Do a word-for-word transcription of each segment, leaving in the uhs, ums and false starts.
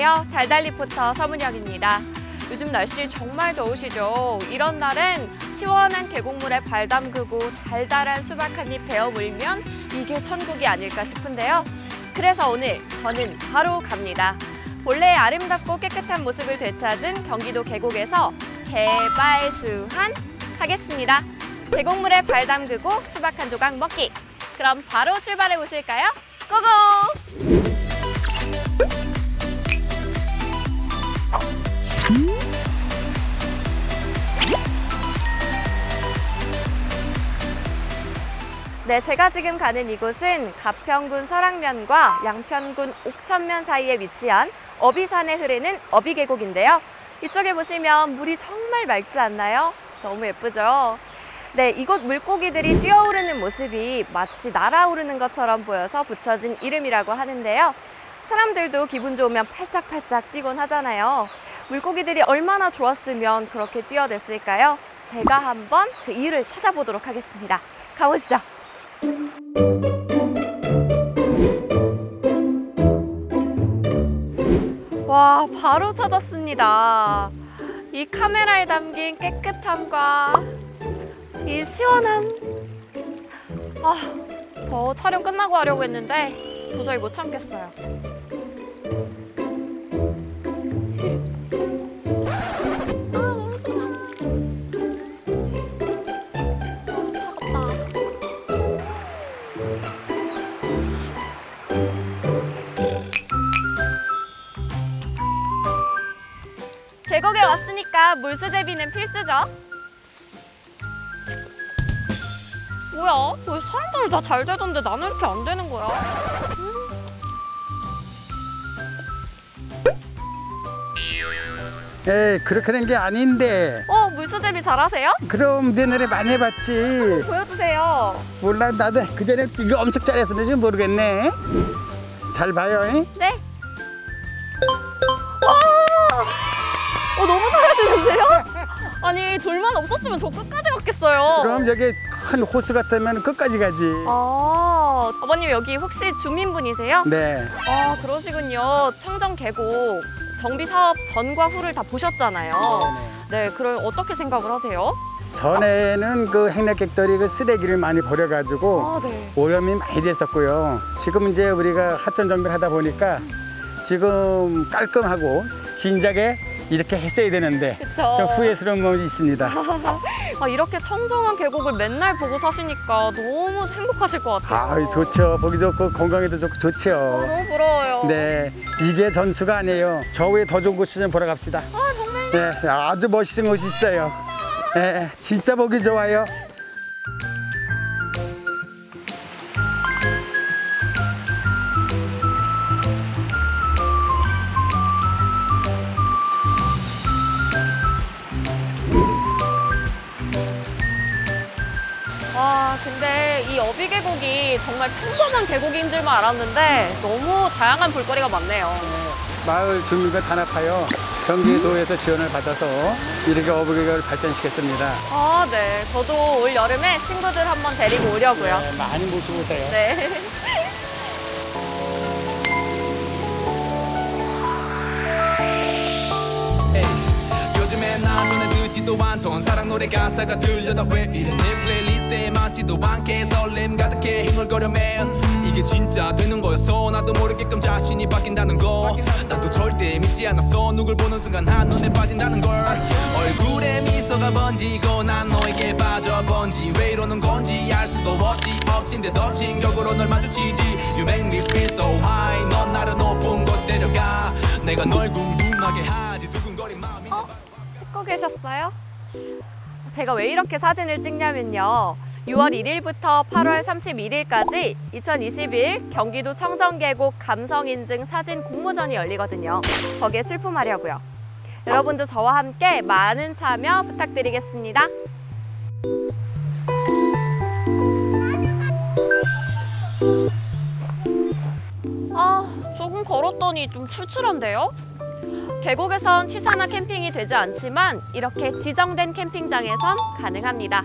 안녕하세요. 달달 리포터 서문혁입니다. 요즘 날씨 정말 더우시죠? 이런 날엔 시원한 계곡물에 발 담그고 달달한 수박 한 입 베어 물면 이게 천국이 아닐까 싶은데요. 그래서 오늘 저는 바로 갑니다. 본래의 아름답고 깨끗한 모습을 되찾은 경기도 계곡에서 개발수한 하겠습니다. 계곡물에 발 담그고 수박 한 조각 먹기. 그럼 바로 출발해 보실까요? 고고! 네, 제가 지금 가는 이곳은 가평군 설악면과 양평군 옥천면 사이에 위치한 어비산에 흐르는 어비계곡인데요. 이쪽에 보시면 물이 정말 맑지 않나요? 너무 예쁘죠? 네, 이곳 물고기들이 뛰어오르는 모습이 마치 날아오르는 것처럼 보여서 붙여진 이름이라고 하는데요. 사람들도 기분 좋으면 팔짝팔짝 뛰곤 하잖아요. 물고기들이 얼마나 좋았으면 그렇게 뛰어댔을까요? 제가 한번 그 이유를 찾아보도록 하겠습니다. 가보시죠. 와, 바로 찾았습니다. 이 카메라에 담긴 깨끗함과 이 시원한, 아, 저 촬영 끝나고 하려고 했는데 도저히 못 참겠어요. 계곡에 왔으니까 물수제비는 필수죠. 뭐야? 왜 사람들 다 잘 되던데 나는 이렇게 안 되는 거야? 에이, 그렇게 된 게 아닌데. 어, 물수제비 잘하세요? 그럼 내 노래 많이 해봤지. 한번 보여주세요. 몰라, 나도 그 전에 이거 엄청 잘했었는데 지금 모르겠네. 잘 봐요. 잉? 네. 어, 너무 잘하시는데요? 아니, 둘만 없었으면 저 끝까지 갔겠어요. 그럼 여기 큰 호수 같으면 끝까지 가지. 아, 아버님 여기 혹시 주민분이세요? 네. 아, 그러시군요. 청정계곡 정비사업 전과 후를 다 보셨잖아요. 네네. 네, 그럼 어떻게 생각을 하세요? 전에는 그 행락객들이 그 쓰레기를 많이 버려가지고 아, 네. 오염이 많이 됐었고요. 지금 이제 우리가 하천 정비를 하다 보니까 지금 깔끔하고 진작에 이렇게 했어야 되는데 그쵸. 좀 후회스러운 마음이 있습니다. 아, 이렇게 청정한 계곡을 맨날 보고 사시니까 너무 행복하실 것 같아요. 아, 좋죠. 보기 좋고 건강에도 좋고 좋죠. 아, 너무 부러워요. 네, 이게 전수가 아니에요. 겨우에 더 좋은 곳이 좀 보러 갑시다. 아, 정말요? 네, 아주 멋있는 곳이 있어요. 네, 진짜 보기 좋아요. 와, 근데 이 어비계곡이 정말 평범한 계곡인 줄만 알았는데 너무 다양한 볼거리가 많네요. 네, 마을 주민과 단합하여 경기도에서 지원을 받아서 이렇게 어비계곡을 발전시켰습니다. 아, 네. 저도 올 여름에 친구들 한번 데리고 오려고요. 네, 많이 모셔보세요. 네. 요즘에 나 눈에 들지도 않던 사랑 노래 가사가 들려다 왜 이래 내 플레이리스트에 맞지도 않게 설렘 가득해 흥얼거려 맨 이게 진짜 되는 거였어 나도 모르게끔 자신이 바뀐다는 거 나도 절대 믿지 않았어 누굴 보는 순간 한눈에 빠진다는 걸 얼굴에 미소가 번지고 난 너에게 빠져 번지 왜 이러는 건지 알 수도 없지 엎친 데 덮친 격으로 널 마주치지 You make me feel so high 넌 나를 높은 곳 데려가 내가 널 궁금하게 하지 두근거리 마음이 찍고 계셨어요? 제가 왜 이렇게 사진을 찍냐면요. 유월 일일부터 팔월 삼십일일까지 이천이십일 경기도 청정계곡 감성인증 사진 공모전이 열리거든요. 거기에 출품하려고요. 여러분도 저와 함께 많은 참여 부탁드리겠습니다. 아, 조금 걸었더니 좀 출출한데요? 계곡에선 취사나 캠핑이 되지 않지만 이렇게 지정된 캠핑장에선 가능합니다.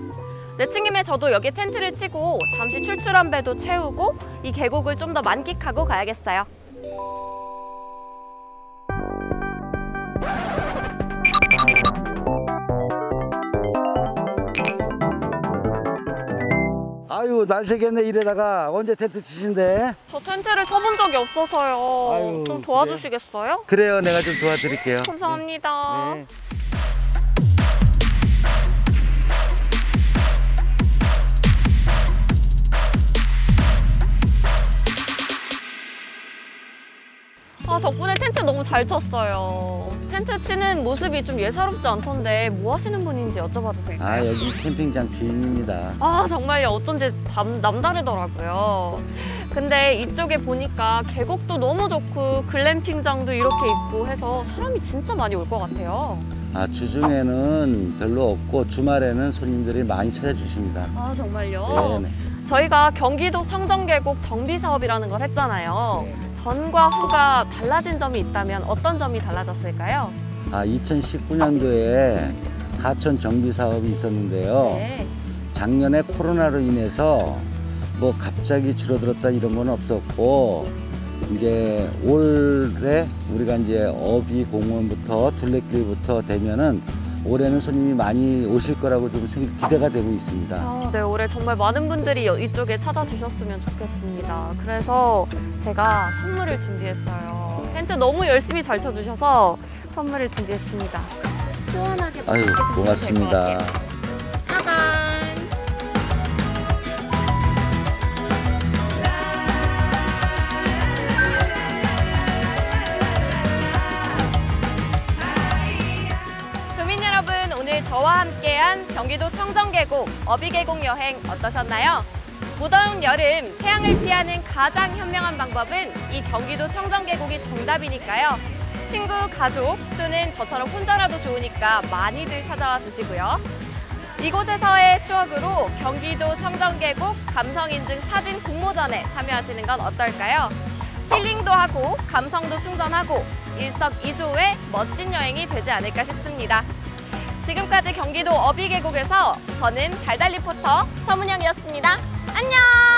내 친김에 저도 여기 텐트를 치고 잠시 출출한 배도 채우고 이 계곡을 좀 더 만끽하고 가야겠어요. 아유, 날 새겠네 이래다가. 언제 텐트 치신데? 저 텐트를 쳐본 적이 없어서요. 아유, 좀 도와주시겠어요? 그래요, 그래요. 내가 좀 도와드릴게요. 감사합니다. 네. 네. 아, 덕분에 텐트 너무 잘 쳤어요. 텐트 치는 모습이 좀 예사롭지 않던데 뭐 하시는 분인지 여쭤봐도 될까요? 아, 여기 캠핑장 지인입니다. 아, 정말요. 어쩐지 남, 남다르더라고요. 근데 이쪽에 보니까 계곡도 너무 좋고 글램핑장도 이렇게 있고 해서 사람이 진짜 많이 올 것 같아요. 아, 주중에는 별로 없고 주말에는 손님들이 많이 찾아주십니다. 아, 정말요? 네네. 저희가 경기도 청정계곡 정비사업이라는 걸 했잖아요. 네. 전과 후가 달라진 점이 있다면 어떤 점이 달라졌을까요? 아, 이천십구 년도에 하천 정비 사업이 있었는데요. 네. 작년에 코로나로 인해서 뭐 갑자기 줄어들었다 이런 건 없었고, 이제 올해 우리가 이제 어비공원부터 둘레길부터 되면은 올해는 손님이 많이 오실 거라고 좀 기대가 되고 있습니다. 아, 네, 올해 정말 많은 분들이 이쪽에 찾아주셨으면 좋겠습니다. 그래서 제가 선물을 준비했어요. 텐트 너무 열심히 잘 쳐주셔서 선물을 준비했습니다. 시원하게 아유, 고맙습니다. 짜잔! 저와 함께한 경기도 청정계곡, 어비계곡 여행 어떠셨나요? 무더운 여름, 태양을 피하는 가장 현명한 방법은 이 경기도 청정계곡이 정답이니까요. 친구, 가족 또는 저처럼 혼자라도 좋으니까 많이들 찾아와 주시고요. 이곳에서의 추억으로 경기도 청정계곡 감성인증 사진 공모전에 참여하시는 건 어떨까요? 힐링도 하고 감성도 충전하고 일석이조의 멋진 여행이 되지 않을까 싶습니다. 지금까지 경기도 어비계곡에서 저는 달달 리포터 서문영이었습니다. 안녕!